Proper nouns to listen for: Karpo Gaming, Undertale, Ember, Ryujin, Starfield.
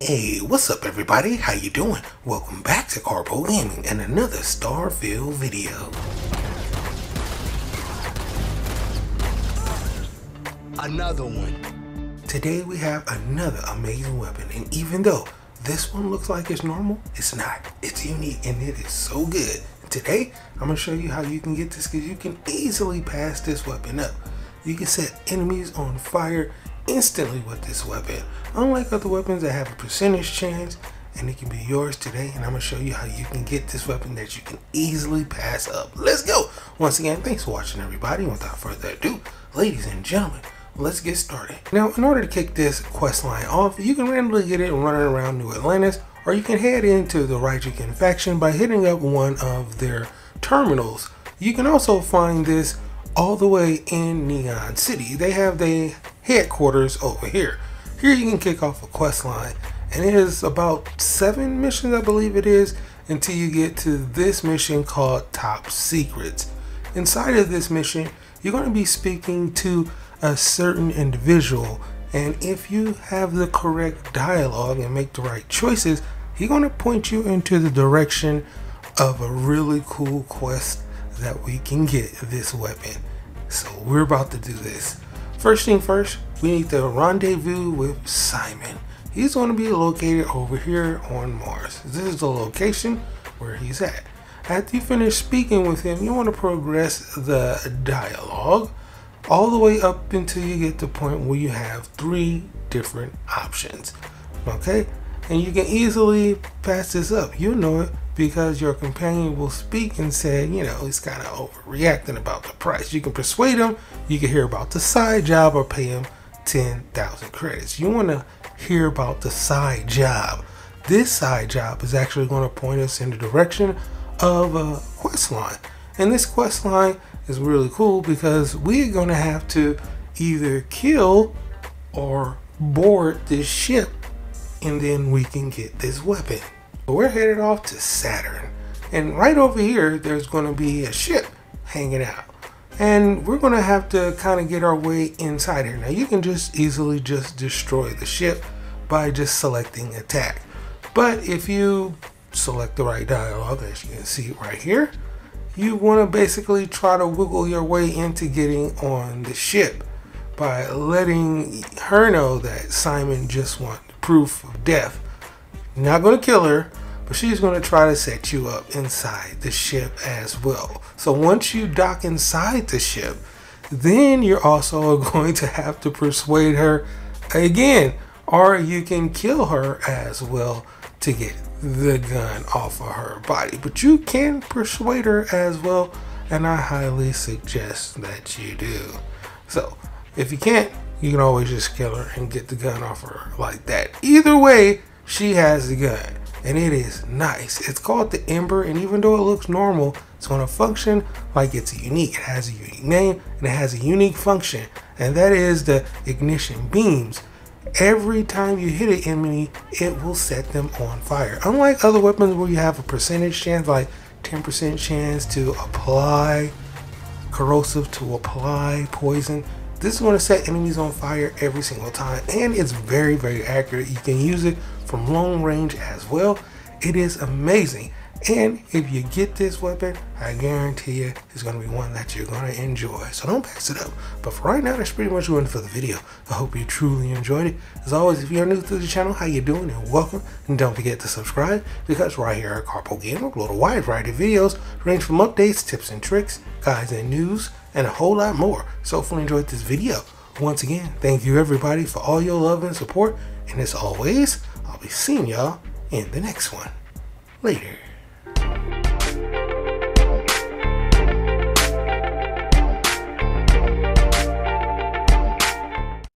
Hey, what's up everybody? How you doing? Welcome back to Karpo Gaming and another Starfield video. Another one. Today we have another amazing weapon, and even though this one looks like it's normal, it's not. It's unique and it is so good. Today, I'm going to show you how you can get this because you can easily pass this weapon up. You can set enemies on fire instantly with this weapon, unlike other weapons that have a percentage chance, and it can be yours today. And I'm going to show you how you can get this weapon that you can easily pass up. Let's go. Once again, thanks for watching everybody. Without further ado, ladies and gentlemen, let's get started. Now, in order to kick this quest line off, you can randomly get it running around New Atlantis, or you can head into the Ryujin faction by hitting up one of their terminals. You can also find this all the way in Neon City. They have their headquarters over here. Here you can kick off a quest line, and it is about 7 missions, I believe it is, until you get to this mission called Top Secrets. Inside of this mission, you're going to be speaking to a certain individual, and if you have the correct dialogue and make the right choices, he's going to point you into the direction of a really cool quest that we can get this weapon. So we're about to do this. First thing first, we need to rendezvous with Simon. He's going to be located over here on Mars. This is the location where he's at. After you finish speaking with him, you want to progress the dialogue all the way up until you get to the point where you have 3 different options, okay? And you can easily pass this up. You know it because your companion will speak and say, you know, he's kind of overreacting about the price. You can persuade him, you can hear about the side job, or pay him 10,000 credits. You want to hear about the side job. This side job is actually going to point us in the direction of a quest line. And this quest line is really cool because we're going to have to either kill or board this ship, and then we can get this weapon. But we're headed off to Saturn, and right over here there's going to be a ship hanging out, and we're going to have to kind of get our way inside here. Now you can just easily just destroy the ship by just selecting attack, but if you select the right dialogue, as you can see right here, you want to basically try to wiggle your way into getting on the ship by letting her know that Simon just wants proof of death. You're not going to kill her, but she's going to try to set you up inside the ship as well. So once you dock inside the ship, then you're also going to have to persuade her again, or you can kill her as well to get the gun off of her body. But you can persuade her as well, and I highly suggest that you do. So if you can't, you can always just kill her and get the gun off of her like that. Either way, she has the gun, and it is nice. It's called the Ember, and even though it looks normal, it's going to function like it's unique. It has a unique name and it has a unique function, and that is the ignition beams. Every time you hit an enemy, it will set them on fire. Unlike other weapons where you have a percentage chance, like 10% chance to apply corrosive, to apply poison, this is going to set enemies on fire every single time, and it's very, very accurate. You can use it from long range as well. It is amazing, and if you get this weapon, I guarantee you it's going to be one that you're going to enjoy, so don't pass it up. But for right now, that's pretty much it for the video. I hope you truly enjoyed it. As always, if you're new to the channel, how you doing, and welcome, and don't forget to subscribe, because right here at Karpo Gaming, upload a wide variety of videos, range from updates, tips and tricks, guides and news, and a whole lot more. So hopefully you enjoyed this video. Once again, thank you everybody for all your love and support, and as always, I'll be seeing y'all in the next one. Later.